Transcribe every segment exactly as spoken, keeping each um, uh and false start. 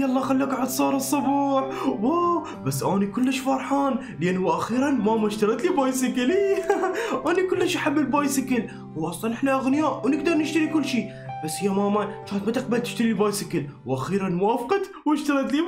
يلا خليك عاد صار الصبح. واو بس أنا كلش فرحان لأنه أخيرا ماما اشترت لي بايسكل. أنا كلش أحب البايسكل، وأصلا إحنا أغنياء ونقدر نشتري كل شيء، بس هي ماما كانت ما تقبل تشتري البايسكل وأخيرا وافقت واشترت لي.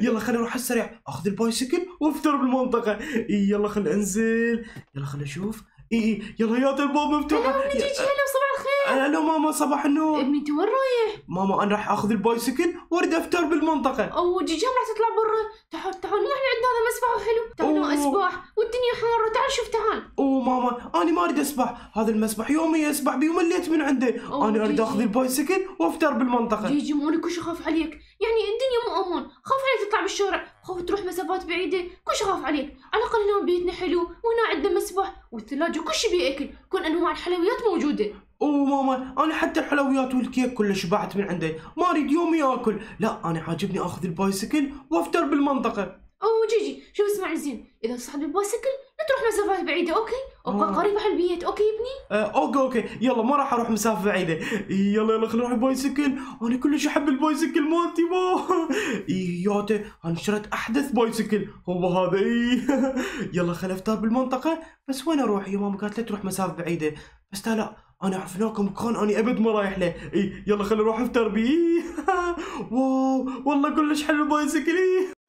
يلا خليني أروح السريع أخذ البايسكل وأفتر بالمنطقة. يلا خليني أنزل، يلا خليني أشوف. إي إي يلا يا الباب مفتوحة. هلا أمي جيجي، هلا صباح الخير. هلا ماما صباح النور. ابني أنت وين رايح؟ ماما أنا راح آخذ البايسكل وأريد أفتر بالمنطقة. أو جيجي هم راح تطلع برا، تعال تعال نحن عندنا هذا مسبح حلو، تعال أسبح والدنيا حارة، تعال شوف تعال. أوه ماما أنا ما أريد أسبح، هذا المسبح يومي أسبح بيه ومليت من عنده، أنا أريد آخذ البايسكل وأفتر بالمنطقة. جيجي مو أنا كلش أخاف عليك، يعني الدنيا مو أمان، خاف عليك تطلع بالشارع، خوف تروح مسافات بعيدة، كلش أخاف عليك، على الأقل هنا بيتنا حلو وهنا عندنا مسبح والثلاجة وكل شيء بيه أكل، كل أنواع الحلويات موجودة. أوه ماما أنا حتى الحلويات والكيك كلش شبعت من عنده، ما أريد يومي آكل، لا أنا عاجبني آخذ البايسكل وأفتر بالمنطقة. أوه جيجي شوف اسمعني زين، إذا صعد البايسكل لا تروح مسافات بعيدة، أوكي؟ أوكي آه. قريبة على البيت، أوكي ابني؟ آه أوكي أوكي، يلا ما راح أروح مسافة بعيدة، يلا يلا خلينا نروح البايسكل، أنا كلش أحب البايسكل مالتي ما. ياته أنا شريت أحدث بايسكل، هو هذا. يلا خليني أفتر بالمنطقة، بس وين أروح؟ يا ماما قالت لا تروح مسافة بعيدة، بس لا أنا أعرف هناك مكان أنا أبد ما رايح له، إي يلا خليني أروح أفتر بيه. واو والله كلش حلو البايسكل.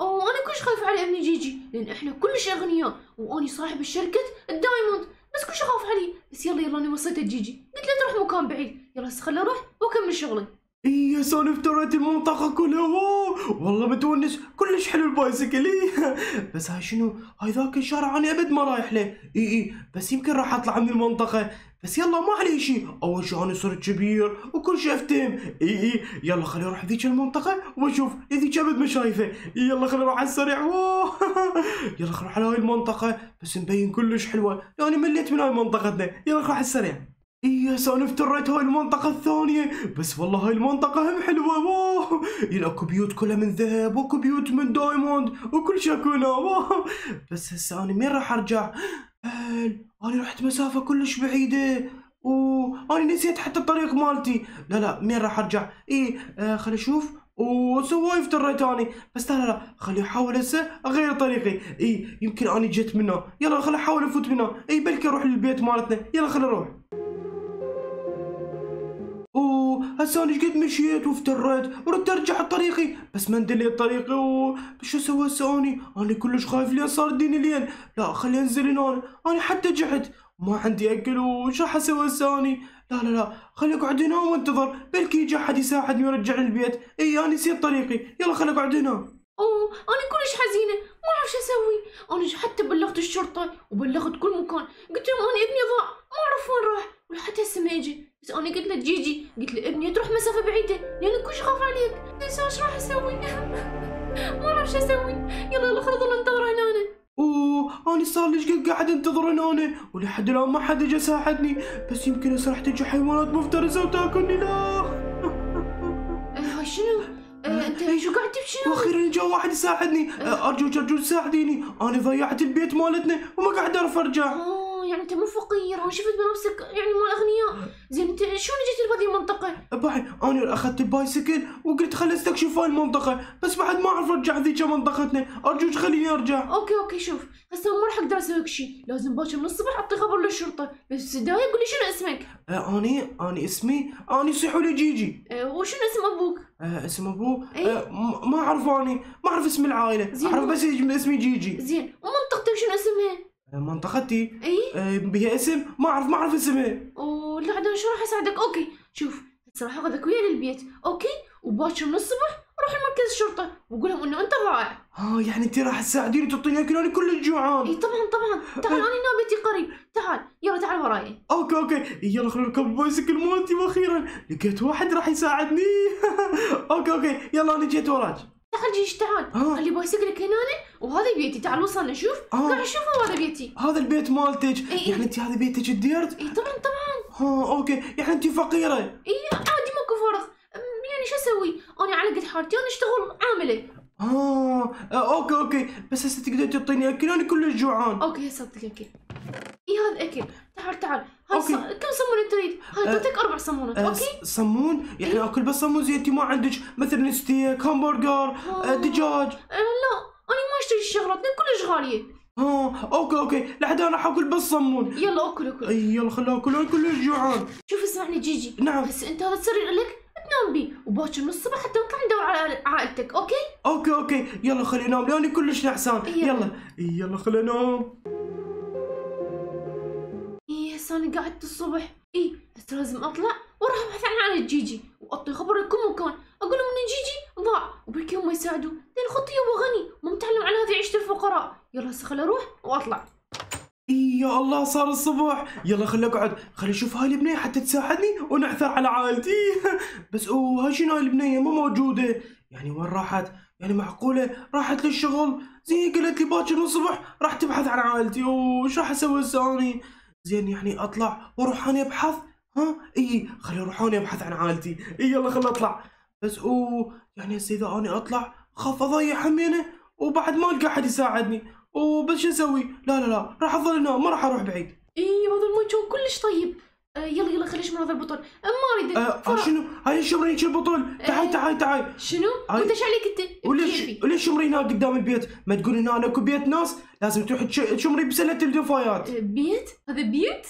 أوه أنا كلش خايفة على ابني جيجي، لأن إحنا كلش أغنياء، وأني صاحب الشركة الدايموند، بس كلش أخاف عليه، بس يلا يلا أنا وصيت لجيجي، قلت له تروح مكان بعيد، يلا هسه خليني أروح وأكمل شغلي. إي هسه أنا افتريت المنطقة كلها، واو والله بتونس، كلش حلو البايسكل. بس هاي شنو؟ هاي ذاك الشارع أنا أبد ما رايح له، إي إي بس يمكن راح أطلع من المنطقة. بس يلا ما عليه شيء، اول شيء انا صرت كبير وكل شيء افتهم. اي اي يلا خليني اروح بذيك المنطقه واشوف، هذيك ابد ما شايفه، يلا خليني اروح على السريع. يلا خليني اروح على هاي المنطقه، بس مبين كلش حلوه، لاني مليت من هاي منطقتنا، يلا خليني على السريع. اي هسه انا افتريت هاي المنطقه الثانيه، بس والله هاي المنطقه هم حلوه، واو يلا اكو بيوت كلها من ذهب واكو بيوت من دايموند وكل شيء اكو هنا، واو بس هسه انا مين راح ارجع؟ هل أنا رحت مسافة كلش بعيدة، وأنا نسيت حتى الطريق مالتي، لا لا مين راح أرجع؟ إي آه خلي أشوف، وسواي افتريت أني، بس لا لا خلي أحاول هسه أغير طريقي، إي يمكن أني جيت منه، يلا خلي أحاول أفوت منه، إي بلكي أروح للبيت مالتنا، يلا خلي أروح. هسه انا شقد مشيت وافتريت وردت ارجع لطريقي، بس ما اندليت طريقي. اوه شو اسوي هسه اني؟ انا كلش خايف لين صار ديني لين، لا خليني انزل هنا، انا حتى جعت ما عندي اكل، وش راح اسوي هسه اني؟ لا لا لا خليني اقعد هنا وانتظر، بلكي يجي احد يساعدني ويرجعني البيت، اي انا نسيت طريقي، يلا خليني اقعد هنا. اوه انا كلش حزينه، ما اعرف شو اسوي، انا حتى بلغت الشرطه وبلغت كل مكان، قلت لهم انا ابني ضاع، ما اعرف وين راح، ولحتى هسه ما يجي. بس انا قلت له جيجي، قلت له ابني تروح مسافه بعيده لان كلش خاف عليك، بس ايش راح اسوي؟ ما اعرف شو اسوي، يلا يلا خليني اضل انتظر هنا انا. اوه انا صار لي شقد قاعد انتظر هنا انا، ولحد الان ما حد اجى ساعدني، بس يمكن هسه راح تجي حيوانات مفترسه وتاكلني. لا هاي شنو؟ انت شو قاعد تبكي؟ واخيرا جاء واحد يساعدني، ارجوك ارجوك ساعديني، انا ضيعت البيت مالتنا وما قاعد اعرف ارجع. اه يعني انت مو فقير، انا شفت بنفسك يعني مو اغنياء، زين انت شلون جيت لهذه المنطقه؟ بعد انا اخذت البايسكل وقلت خلي استكشف هاي المنطقه، بس بعد ما اعرف ارجع ذيك منطقتنا، ارجوك خليني ارجع. اوكي اوكي شوف، هسه ما راح اقدر اسوي لك شيء، لازم باكر من الصبح اعطي خبر للشرطه، بس دايق قول لي شنو اسمك؟ آه اني اني اسمي اني سحولي جيجي. آه وشنو اسم ابوك؟ آه اسم ابوه أيه؟ آه ما اعرف اني، ما اعرف اسم العائله، اعرف بس اسمي جيجي. زين ومنطقتك شنو اسمها؟ منطقتي اي آه بها اسم، ما اعرف ما اعرف اسمها. اوه لا عاد انا شو راح اساعدك، اوكي شوف هسه راح اخذك وياي للبيت، اوكي وباكر من الصبح روح لمركز الشرطه وقول لهم انه انت ضايع. اه يعني انت راح تساعديني وتعطيني اكل، انا كلش جوعان. اي طبعا طبعا، تعال انا هنا بيتي قريب، تعال يلا تعال وراي. اوكي اوكي يلا خلينا نركب البايسكل مالتي، واخيرا لقيت واحد راح يساعدني. اوكي اوكي يلا انا جيت وراك. تعال جيش تعال، آه. خلي بايسكلك هنا وهذا بيتي، تعال وصلنا شوف، آه. تعال شوفوا هذا بيتي، هذا البيت مالتك. إيه. يعني انت هذا بيتك الديرت؟ اي طبعا طبعا. اه اوكي يعني انت فقيره. اي عادي ماكو فرق، يعني شو اسوي؟ انا على قد حالتي انا اشتغل عامله. اه اوكي اوكي بس هسه تقدر تعطيني اكل، انا كلش جوعان. اوكي هسه اعطيك اكل، اي هذا اكل، تعال تعال تعال هاي ص... كم صمونه تريد؟ هاي تعطيك أه أربع صمونات أه أوكي؟ صمون؟ يعني أكل بس صمون زي أنت ما عندك مثل ستيك، همبرجر، دجاج؟ أه لا أنا ما أشتري الشغلات لأن كلش غالية. اه اوكي اوكي لحد انا حاكل بس صمون. يلا اكل اكل. اي يلا خليني اكل انا كلش جوعان. شوف اسمعني جيجي. نعم. بس انت هذا السرير لك تنام بيه وباكر من الصبح حتى نطلع ندور على عائلتك اوكي؟ اوكي اوكي يلا خليني انام لاني كلش نحسان. يلا يلا خليني انام. اي هسه انا قعدت الصبح. اي هسه لازم اطلع واروح ابحث عن عائلة جيجي واعطي خبر لكل مكان اقول لهم ان جيجي ضاع وبالكي هم يساعدوا لان خطي هو غني وما متعلم عن هذه عيشة الفقراء. يلا هسه خليني اروح واطلع. اي يا الله صار الصبح. يلا خليني اقعد خليني اشوف هاي البنيه حتى تساعدني ونعثر على عائلتي. بس اوه هاي شنو هاي البنيه ما موجوده يعني وين راحت؟ يعني معقوله راحت للشغل؟ زين قالت لي باكر من الصبح راح تبحث عن عائلتي. اوه شو راح اسوي هسه اني؟ زين يعني اطلع واروح اني ابحث؟ ها اي خليني اروح اني ابحث عن عائلتي. اي يلا خليني اطلع. بس اوه يعني هسه اذا اني اطلع خاف اضيع همينه وبعد ما القى احد يساعدني. وبس شو اسوي؟ لا لا لا راح اظل هنا ما راح اروح بعيد. اي هذا المنشون كلش طيب. آه يلا يلا خليش من هذا البطل ما اريد. آه شنو؟ هاي شمرين شو البطل؟ تعال تعال تعال. شنو؟ انت ايش عليك انت؟ وليش وليش شمرين هنا قدام البيت؟ ما تقول هنا انا اكو بيت ناس لازم تروح تشمري بسله الدفايات. بيت؟ هذا بيت؟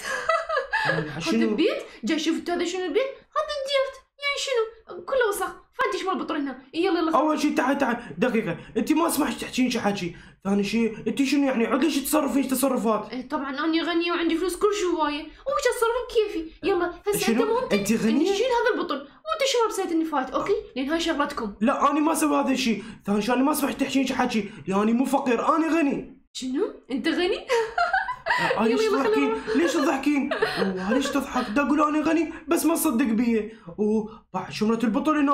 هذا بيت؟ جاي شفت هذا شنو البيت؟ هذا الديرت يعني شنو؟ كله وسخ. فانت ايش مال البطل هنا؟ يلا يلا اول شيء تعال تعال دقيقه انت ما اسمحش تحكين شي حكي. ثاني شيء انت شنو يعني عدلش تصرفيش تصرفات؟ ايه طبعا انا غنيه وعندي فلوس كلش هوايه وش اتصرف كيفي. يلا هسه انت ممكن انت غنيه تشيل هذا البطل وانت شرب سيد النفايات اوكي لان هاي شغلتكم. لا انا ما اسوي هذا الشيء. ثاني شيء انا ما اسمح تحكين شي حكي لاني مو فقير انا غني. شنو انت غني؟ ليش تضحكين؟ ليش تضحكين؟ ليش تضحك؟ دا اقول انا غني بس ما تصدق بيه. وبعد شمرة البطل هنا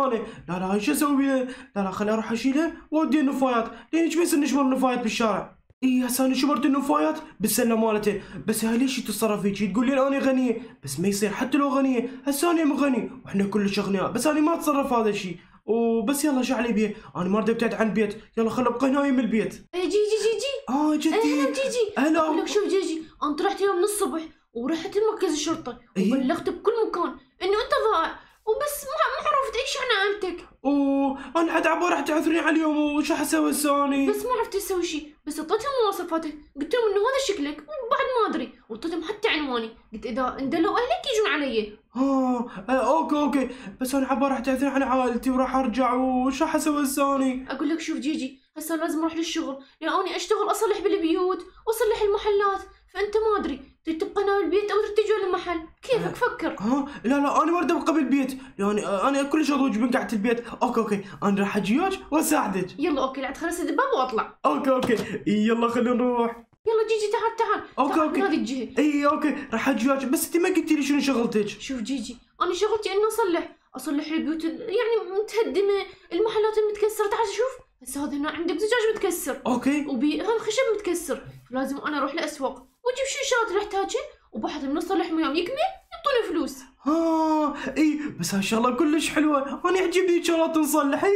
لا لا ايش اسوي بيها؟ لا لا خليني اروح اشيلها واوديها النفايات لان ايش بيصير نشمر النفايات بالشارع؟ اي هسه انا شمرت النفايات بالسله مالته. بس هاي ليش تتصرف هيجي؟ تقول لي انا غنيه بس ما يصير حتى لو غنيه هسه انا مو غني واحنا كلش اغنياء بس انا ما اتصرف هذا الشيء. وبس يلا شو علي بيه؟ انا ما اريد ابتعد عن البيت. يلا خل ابقى هنا من البيت. جي جي جي جي. اه جدي اهلا جيجي. هلا اقول لك شوف جيجي انا طلعت اليوم من الصبح ورحت لمركز الشرطه وبلغت بكل مكان انه انت ضائع وبس ما عرفت اي شيء عن عائلتك. اوه انا حد عباره راح تعثرني على اليوم وش راح اسوي هسه؟ بس ما عرفت اسوي شيء بس اعطيتهم مواصفاتك قلت لهم انه هذا شكلك وبعد ما ادري واعطيتهم حتى عنواني قلت اذا اندلوا اهلك يجون علي. اه اوكي اوكي بس انا عباره راح تعثر على عائلتي وراح ارجع وش راح اسوي هسه؟ اقول لك شوف جيجي هسه لازم اروح للشغل لاني اشتغل اصلح بالبيوت واصلح المحلات فانت ما ادري تريد تبقى هنا بالبيت او تريد تجي للمحل كيفك فكر. ها لا لا انا ما اريد ابقى بالبيت لاني انا كلش اضوج من قعدة البيت. اوكي اوكي انا راح اجي وياك واساعدك. يلا اوكي لا تخلص الدباب واطلع. اوكي اوكي يلا خلينا نروح. يلا جيجي تعال تعال. اوكي اوكي من هذه الجهه. اي اوكي راح اجي وياك بس انت ما قلتي لي شنو شغلتك. شوف جيجي انا شغلتي اني اصلح اصلح البيوت يعني متهدمه المحلات المتكسره تعال شوف هسه هذا هنا عندك زجاج متكسر اوكي وبي هم خشب متكسر فلازم انا اروح لاسواق واجيب شي شغلات اللي احتاجها وبعد من الصلح ويوم يكمل يعطوني فلوس. ها اي بس هالشغله كلش حلوه انا يعجبني شغلات نصلح. اي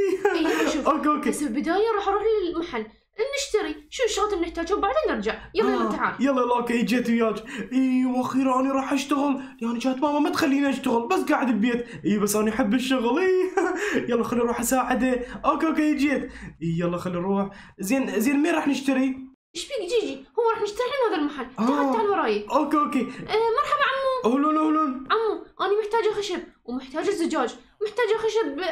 اوكي اوكي بس بالبدايه راح اروح للمحل نشتري شو الشغلات اللي نحتاجها وبعدين نرجع. يلا يلا آه تعال. يلا يلا اوكي جيت وياك. اي واخيرا انا راح اشتغل يعني جات ماما ما تخليني اشتغل بس قاعد بالبيت. اي بس انا احب الشغل. اي يلا خليني اروح اساعده. اوكي اوكي جيت. اي يلا خليني اروح. زين زين مين راح نشتري؟ ايش فيك جيجي؟ هو راح نشتري لنا هذا المحل. آه تعال تعال وراي. اوكي اوكي. آه مرحبا عمو. اهلون اهلون. عمو انا محتاجه خشب ومحتاجه زجاج محتاجه خشب ابيض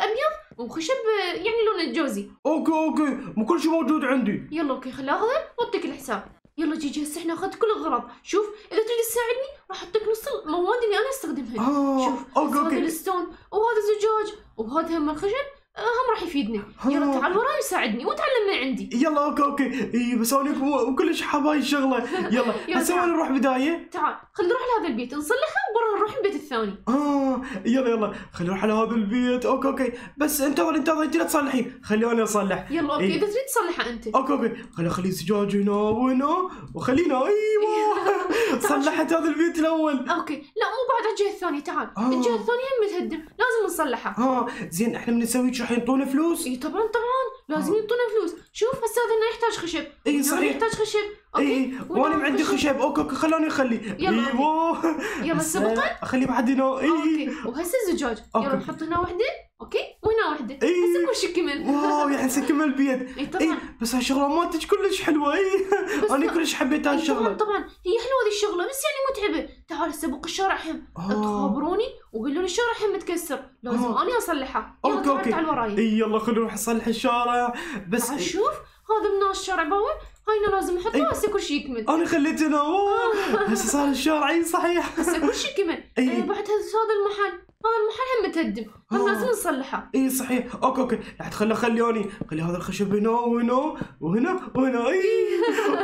وخشب يعني لون الجوزي. اوكي اوكي مو كل شيء موجود عندي. يلا اوكي خل اخذه واعطيك الحساب. يلا جيجي هسه احنا اخذت كل الغراض شوف اذا تريد تساعدني راح اعطيك نص المواد اللي انا استخدمها. آه شوف اوكي اوكي هذا الستون وهذا الزجاج وهذا هم الخشب هم راح يفيدني. يلا تعال وراي وساعدني وتعلم من عندي. يلا اوكي اوكي. اي بس انا وكلش حاب هاي الشغله. يلا هسه وين نروح بدايه؟ تعال خلينا نروح لهذا البيت نصلحه وبرا نروح البيت الثاني. اه يلا يلا خلينا نروح على هذا البيت. اوكي اوكي بس انتظري انتظري انت لا تصلحين خليني اصلح. يلا اوكي اذا تريد تصلحه انت. اوكي اوكي خليني اخلي زجاج هنا وهنا وخلينا. ايوه صلحت هذا البيت الاول. اوكي لا مو بعد الجهه الثانيه تعال. آه. الجهه الثانيه هم متهدم لازم نصلحها. اه زين احنا بنسوي راح ينطونا فلوس؟ اي طبعا طبعا لازم يعطونا فلوس. شوف هسه هذا انه يحتاج خشب. اي صحيح يحتاج خشب. اوكي وانا عندي خشب. اوكي اوكي خلوني اخليه. ايوه يلا السبقه اخليه بعد هنا. اي اوكي وهسه الزجاج يلا نحط هنا وحده اوكي وهنا وحده. هسه كل شيء كمل. واو يعني هسه كمل البيت. اي طبعا بس هالشغله مالتك كلش حلوه. اي انا كلش حبيت هالشغله. طبعا هي حلوه هذه الشغله بس يعني متعبه. تعال هسه بوق الشارع هم تخابروني وقولوا لي الشارع هم متكسر لازم انا اصلحه. يلا تعال تعال وراي. اي يلا خلينا نروح نصلح الشارع. بس تعال شوف هذا مناش الشارع باول هاينا لازم نحطه هسه كل شيء يكمل. انا خليته هنا هسه صار الشارع. اي صحيح هسه كل شيء كمل. اي بعد هذا المحل هذا المحل هم متهدم هم لازم نصلحه. اي صحيح اوكي اوكي راح تخلى خليوني خلي هذا الخشب هنا وهنا وهنا وهنا. اي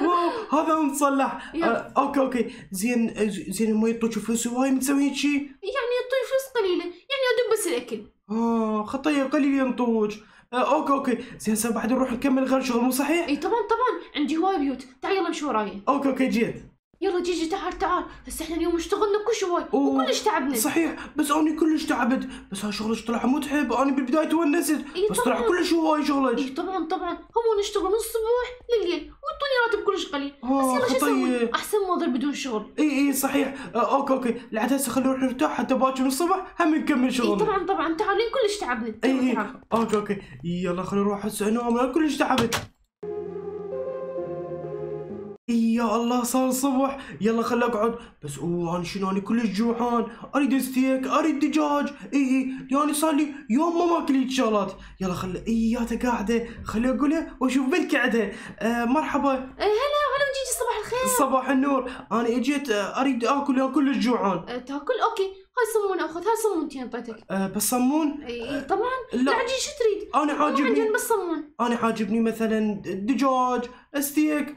واو هذا مصلح. آه اوكي اوكي زين زين ما يعطوك فلوس هواي متسوين شيء؟ يعني يعطوني فلوس قليله يعني ادوب بس الاكل. اه خطيه قليله ينطوك. آه اوكي اوكي زين هسه بعد نروح نكمل غير شغل مو صحيح؟ اي طبعا طبعا عندي هواي بيوت تعال يلا مش وراي. اوكي اوكي جيت. يلا جيجي تعال تعال هسه احنا اليوم اشتغلنا كلش هواي وكلش تعبنا. صحيح بس اني كلش تعبت بس هالشغلش طلع متعب. اني بالبدايه تونست بس طلع كلش هواي شغلك. اي طبعا طبعا هم نشتغل من الصبح لليل ويعطوني راتب كلش قليل بس يلا شسوي احسن ما اضل بدون شغل. اي اي صحيح آه اوكي اوكي لعد هسه خلونا نروح نرتاح حتى باكر من الصبح هم نكمل شغل. اي طبعا طبعا تعالين كلش تعبنا. اي اي اوكي اوكي يلا خلينا نروح هسه انام كلش تعبت. اي يا الله صار الصبح يلا خل اقعد بس اوه انا شنو انا كلش جوعان اريد ستيك اريد دجاج. اي اي يعني صار لي يوم ما ماكل شغلات. يلا خل اي ياته قاعده خلي اقولها واشوف بنت قاعده. آه مرحبا. هلا هلا جيجي صباح الخير. صباح النور انا اجيت اريد اكل انا كلش جوعان. أه تاكل اوكي هاي صمون اخذ هاي صمونتين اعطيتك. أه بس صمون؟ اي اي طبعا لا عجيب شو تريد؟ انا عاجبني بس صمون. انا عاجبني مثلا دجاج ستيك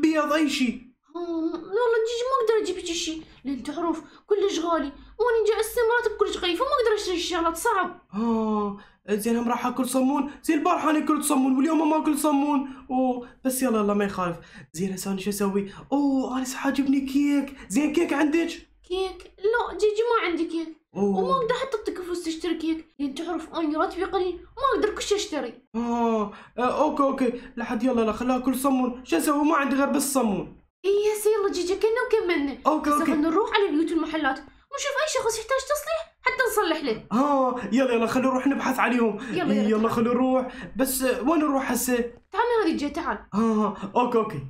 بيض اي شيء. والله جيجي ما اقدر اجيب لك شيء لان تعرف كلش غالي وانا جاي مراتب كلش غالي فما اقدر اشتري شغلات صعب. اه زين هم راح اكل صمون. زين البارحه انا اكلت صمون واليوم ما اكل صمون. اوه بس يلا الله ما يخالف. زين هسه انا شو اسوي؟ اوه انا عاجبني كيك. زين كيك عندك؟ كيك؟ لا جيجي ما عندي كيك. أوه. وما اقدر حتى اعطيك فلوس تشتري كيك لان تعرف اني راتبي قليل ما اقدر كل شيء اشتري. اه اوكي اوكي لحد يلا لا خليها كل صمون شو اسوي ما عندي غير بس صمون. اي هسه يلا جيجي كنا وكملنا. اوكي اوكي خلينا نروح على بيوت المحلات ونشوف اي شخص يحتاج تصليح حتى نصلح له. اه يلا يلا خلينا نروح نبحث عليهم. يلا يلا, يلا خلينا نروح بس وين نروح هسه؟ تعال هذه جاي تعال. اه اوكي اوكي.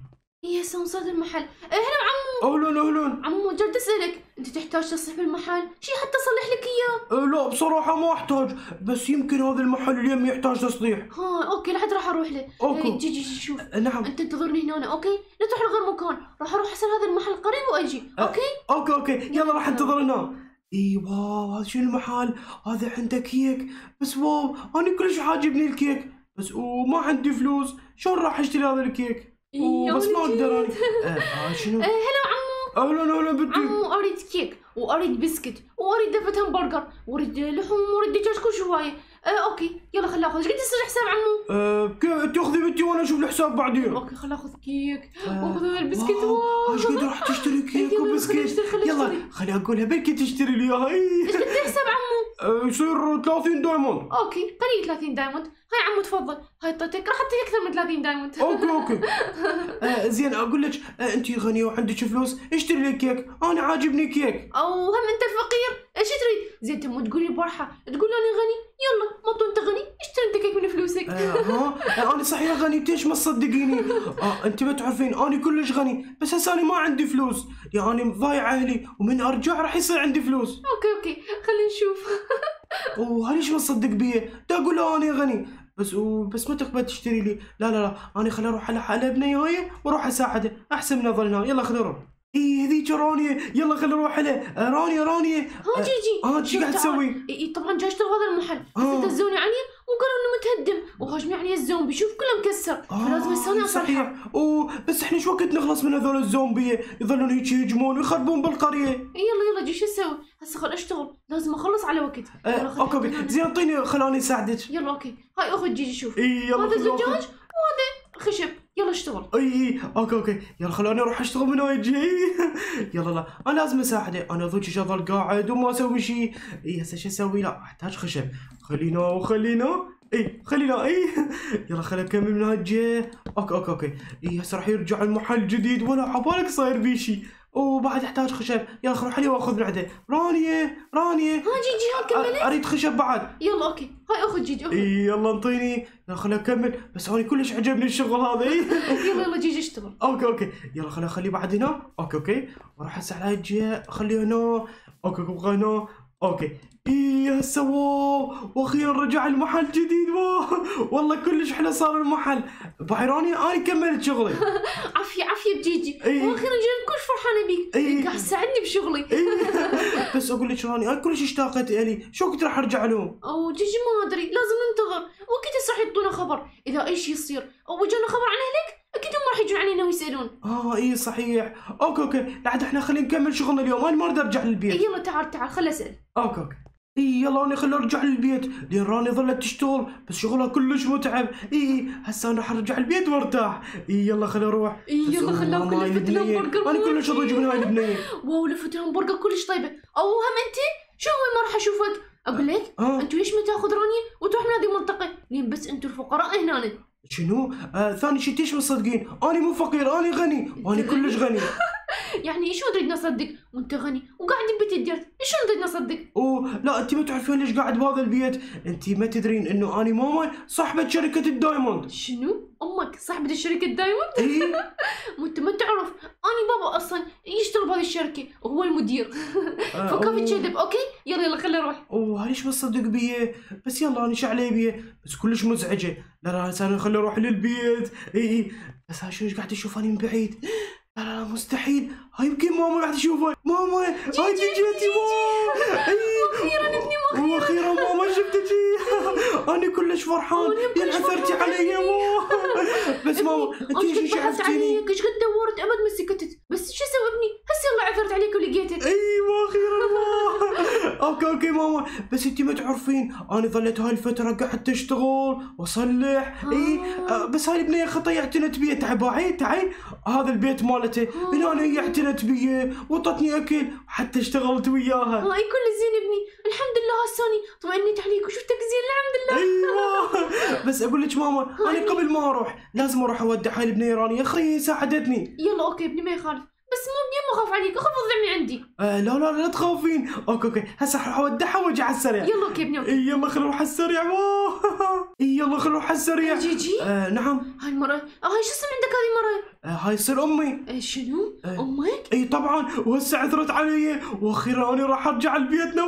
اي هسه وصلت المحل. اهلا عمو. اهلا اهلا عمو جد اسالك انت تحتاج تصلح بالمحل شي حتى اصلح لك اياه؟ أه لا بصراحه ما احتاج بس يمكن هذا المحل اليوم يحتاج تصليح. ها اوكي لحد راح اروح له. اوكي جي جي شوف. أه نعم انت انتظرني هنا اوكي لا تروح لغير مكان راح اروح حسن هذا المحل قريب واجي. اوكي أه اوكي اوكي يلا راح انتظر هنا. اي واو هذا شنو المحل هذا عنده كيك بس واو انا كلش عاجبني الكيك بس وما عندي فلوس شلون راح اشتري هذا الكيك؟ اوه بس ما اقدر اني. آه شنو؟ هلا عمو. اهلا اهلا بدي. عمو اريد كيك واريد بسكت واريد دفة همبرجر واريد لحم واريد دجاج كل شوية. آه اوكي يلا خل اخذ. ايش قد يصير الحساب عمو؟ آه تاخذي بنتي وانا اشوف الحساب بعدين. اوكي خل اخذ كيك واخذ هذا البسكت. واو ايش قد راح تشتري كيك وبسكت؟ يلا خلي اقولها بلكي تشتري لي اياها. ايش قد الحساب عمو؟ يصير ثلاثين دايموند. اوكي خليه ثلاثين دايموند. هاي عمو تفضل هاي طيتك راح اعطيك اكثر من ثلاثين دايموند. اوكي اوكي آه زين اقول لك آه انت غنيه وعندك فلوس اشتري لي كيك انا عاجبني كيك. او هم انت الفقير ايش تريد؟ زين تم تقول لي برحه تقول انا غني يلا ما انت غني اشتري انت كيك من فلوسك. ها آه انا صحيح غني ليش ما تصدقيني؟ آه انت ما تعرفين انا كلش غني بس هسه انا ما عندي فلوس يعني ضايع اهلي ومن ارجع راح يصير عندي فلوس. اوكي اوكي خلينا نشوف. اوه ليش ما تصدق بيه؟ تقول انا غني بس بس ما تقبل تشتري لي. لا لا لا انا خليني اروح على على ابني هاي واروح اساعده احسن من اظل هنا. يلا خليني اروح. اي هذيك رانيا يلا خليني اروح عليه. رانيا رانيا ها جيجي ها جي قاعد تسوي؟ اي طبعا جاي اشتغل هذا المحل بس دزوني عليه وقالوا انه متهدم وهاجموا عليه الزومبي شوف كله مكسر فلازم يسوون صحيح. اوه بس احنا شو وقت نخلص من هذول الزومبي يظلون هيك يهجمون ويخربون بالقريه. يلا يلا جي شو اسوي؟ هسه خل اشتغل لازم اخلص على وقت. أه اوكي اوكي زين اعطيني خلاني اساعدك. يلا اوكي هاي اخذ جيجي شوف. اي يلا هذا زجاج وهذا خشب يلا اشتغل. اي اوكي اوكي يلا خلوني اروح اشتغل من هاي جي. يلا لا انا لازم اساعده انا ضوجي اظل قاعد وما اسوي شيء. اي هسه شو اسوي؟ لا احتاج خشب خلينا وخلينا اي خلي له اي يلا خلي اكمل من هالجهه. اوكي اوكي اوكي اي هسه راح يرجع المحل جديد ولا عبالك صاير بي شيء. وبعد احتاج خشب. يلا روح لي واخذ بعده. رانيه رانيه ها جيجي ها كملت. اريد خشب بعد. يلا اوكي هاي اخذ جيجي اخذ. اي يلا انطيني خليني اكمل. بس انا كلش عجبني الشغل هذا. يلا يلا جيجي اشتغل. اوكي اوكي يلا خليني اخليه بعد هنا. اوكي اوكي وراح هسه على هاي الجهه اخليه هنا. اوكي ابغى هنا. اوكي اي هسه واو واخيرا رجع المحل جديد. واو والله كلش حلو صار المحل. بايروني انا كملت شغلي. عافيه عافيه بجيجي إيه. واخيرا جيجي كلش فرحانه بيك إيه. قاعد تساعدني بشغلي إيه. بس اقول لك راني انا كلش اشتاقت الي. شو كنت راح ارجع لهم؟ او جيجي ما ادري لازم ننتظر وقت راح يعطونا خبر اذا اي شيء يصير او جانا خبر عن اهلك اكيد هم راح يجون علينا ويسالون. اه اي صحيح. اوكي اوكي بعد احنا خلينا نكمل شغلنا اليوم. انا ما اريد ارجع للبيت. يلا تعال تعال خليني اسال. اوكي اوكي اي يلا راني خليني ارجع للبيت لان راني ظلت تشتغل بس شغلها كلش متعب. اي هسه انا راح ارجع البيت وارتاح. اي يلا خليني اروح. اي يلا خليني اكل لفت الهمبرجر. انا كلش اضيج من هاي البنيه. واو لفت الهمبرجر كلش طيبه. او هم انت شو ما راح اشوفك. اقول لك آه. انتوا ليش ما تاخذ رانيا وتروح من هذه المنطقه؟ لان بس انتوا الفقراء هنا. شنو؟ آه ثاني شيء ليش مصدقين؟ انا مو فقير انا غني. انا كلش غني. يعني شو تريد نصدق؟ وانت غني وقاعد ببيت الديرت، شو تريد نصدق؟ اوه لا انت ما تعرفين ليش قاعد بهذا البيت، انت ما تدرين انه اني ماما صاحبة شركة الدايموند. شنو؟ امك صاحبة شركة الدايموند؟ اي وانت ما تعرف، اني بابا اصلا يشتغل بهذه الشركة وهو المدير. فكافي تكذب اوكي؟ يلا يلا خليني اروح. اوه ليش ما تصدق بيه؟ بس يلا انا ايش علي بيه؟ بس كلش مزعجة، لا لا انا خليني اروح للبيت، اي اي بس ها شنو قاعد اشوف اني من بعيد؟ لا لا مستحيل. هاي يمكن ماما راح تشوفها. ماما هاي جيجي. واخيرا ابني واخيرا واخيرا ماما شفتك. انا كلش فرحان لان اثرتي علي. بس ماما انت ايش شفتيني؟ ايش قد دورت ابد ما سكتت. بس شو اسوي ابني؟ هسه الله عثرت عليك ولقيتك. اي واخيرا ماما. اوكي اوكي ماما بس انت ما تعرفين انا ظلت هاي الفتره قاعد اشتغل واصلح. اي بس هاي البنيه خطيه اعتنت بيها. تعي باعي تعي هذا البيت مالته الان هي اعتنت بيه وعطتني اكل وحتى اشتغلت وياها. هاي كل زين ابني الحمد لله. هساني طمأنيت عليك وشفتك زين الحمد لله. ايوه بس اقول لك ماما انا قبل ما اروح لازم اروح اودع هاي البنيه رانيا اخي ساعدتني. يلا اوكي ابني ما يخالف بس مو ابني ما اخاف عليك اخاف اضيع من عندي. آه لا لا لا تخافين. اوكي اوكي هسه راح اودعها واجي على السريع. يلا اوكي ابني اوكي. يلا خلينا نروح على السريع. يلا خلينا نروح على السريع. جيجي آه نعم. هاي المره هاي شو اسم عندك هذه المره؟ هاي تصير امي. أي شنو؟ أي. امك؟ اي طبعا وهسه عثرت علي واخيرا انا راح ارجع لبيتنا.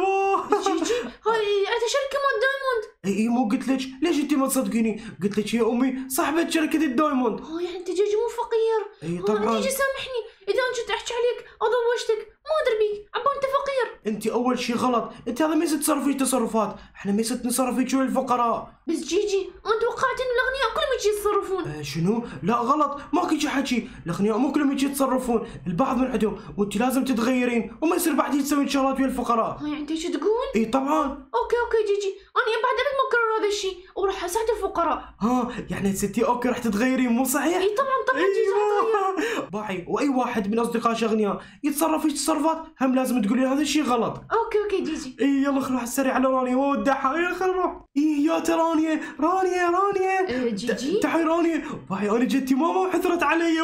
جيجي هاي شركه مال دايموند. اي اي مو قلت لك ليش انت ما تصدقيني؟ قلت لك هي امي صاحبه شركه الدايموند. اه يعني انت جيجي مو فقير. اي طبعا جيجي سامحني اذا انا كنت احكي عليك او ضوجتك ما ادري بيك عبا انت فقير. انت اول شيء غلط انت هذا ما يصير تصرفي تصرفات احنا ما يصير نتصرف فيك شو الفقراء. بس جيجي انا توقعت ان الاغنياء كلهم يجي يتصرفون. آه شنو؟ لا غلط ماكو شي حكي. الاغنياء مو كلهم يجي يتصرفون البعض من عندهم وانت لازم تتغيرين وما يصير بعد تسوين شغلات ويا الفقراء. ها يعني انت شو تقول؟ اي طبعا. اوكي اوكي جيجي انا بعد ابد ما اكرر هذا الشيء وراح اساعد الفقراء. ها يعني ستي اوكي راح تتغيرين مو صحيح؟ اي طبعا طبعا جيجي راح باعي واي واحد من اصدقائك اغنياء يتصرف فيك تصرفات هم لازم تقولين هذا الشيء غلط. اوكي اوكي جيجي. اي يلا خلينا السريع على رانيا وودعها. يلا خلينا نروح. اي يا ترانيا رانيا رانيا جيجي تعي رانيا باعي انا جدتي ماما وعثرت علي.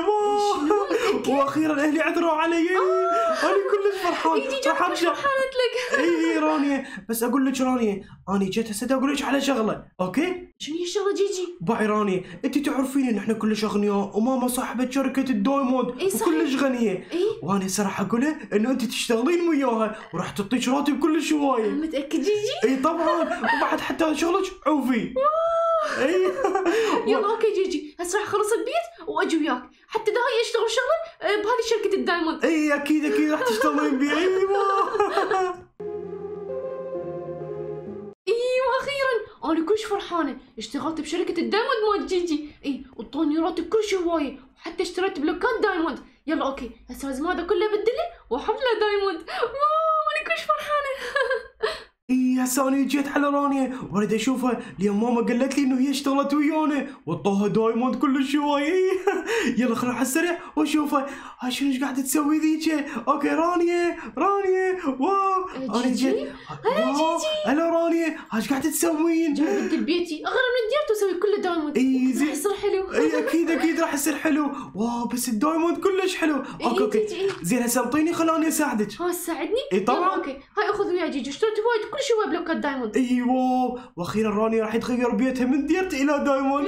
واخيرا اهلي عثروا علي. انا كلش فرحان راح ارجع. اي اي رانيا بس اقول لك رانيا انا جيت هسه اقول لك على شغله. اوكي شنو هي الشغله جيجي؟ باعي رانيا انت تعرفين ان احنا كلش اغنياء وماما صاحبه شركه الدايموند وكلش غنيه. اي وانا هسه راح اقول لها انه انت تشتغلين وياها وراح تعطيك راتب كلش هوايه. متاكد جيجي؟ اي طبعا وبعد حتى شغلك عوفي. اي يلا اوكي جيجي هسه راح اخلص البيت واجي وياك حتى ده هي اشتغل شغله بهذه شركه الدايموند. اي اكيد اكيد راح تشتغلين بيها. ايوه ايوه اخيرا انا كلش فرحانه اشتغلت بشركه الدايموند مال جيجي. اي وطوني راتب كلش هوايه وحتى اشتريت بلوكات دايموند. يلا اوكي هسه لازم هذا كله بدله وحمله دايموند. واو انا كلش فرحانه. اي هسه انا جيت على رانيا واريد اشوفها، لان ماما قالت لي انه هي اشتغلت ويانا وطاها دايموند كلش هواي. يلا خلينا على السريع واشوفها. ها شنو ايش قاعده تسوي ذيك؟ اوكي رانيا رانيا واو انا جيت. هلا رانيا ها ايش قاعده تسوين؟ جايبت البيتي اغرب من ديرته اسوي كله دايموند. اي زين راح يصير حلو. اي اكيد اكيد راح يصير حلو. واو بس الدايموند كلش حلو. اوكي اوكي زين هسه انطيني خلاني اساعدك. ها تساعدني؟ اي طبعا. اوكي هاي اخذ وياك جيجي اشتريت وايد كل شيء بلوكات دايموند. ايوه واخيرا راني راح يتغير بيتها من ديرت الى دايموند.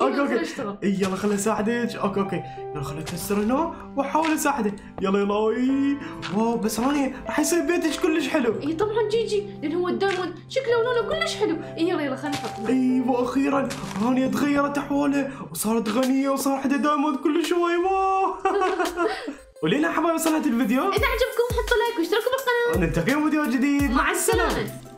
اوكي اوكي يلا خليني اساعدك. اوكي اوكي يلا خليني اكسر هنا واحاول اساعدك. يلا يلا. اي واو بس راني راح يصير بيتك كلش حلو. اي طبعا جيجي لان هو الدايموند شكله ولونه كلش حلو. اي يلا يلا خليني احطه. ايوه اخيرا راني تغيرت احوالها وصارت غنيه وصار حدا دايموند كلش هواي. واو ولينا حبايب وصلت الفيديو. اذا عجبكم حطوا لايك واشتركوا بالقناه ونلتقي بفيديو جديد. مع السلامه.